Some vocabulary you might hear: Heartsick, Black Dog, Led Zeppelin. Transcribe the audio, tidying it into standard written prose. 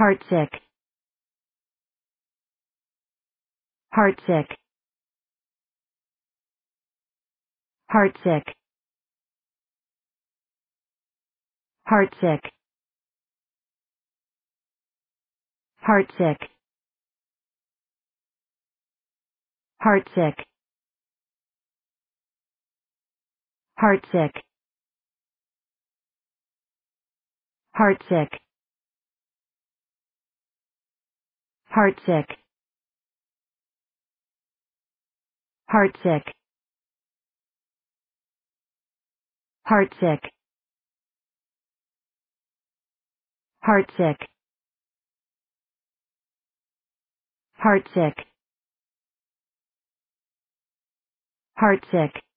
Heartsick. Heartsick. Heartsick. Heartsick. Heartsick. Heartsick. Heartsick. Heartsick. Heartsick. Heartsick. Heartsick. Heartsick. Heartsick. Heartsick.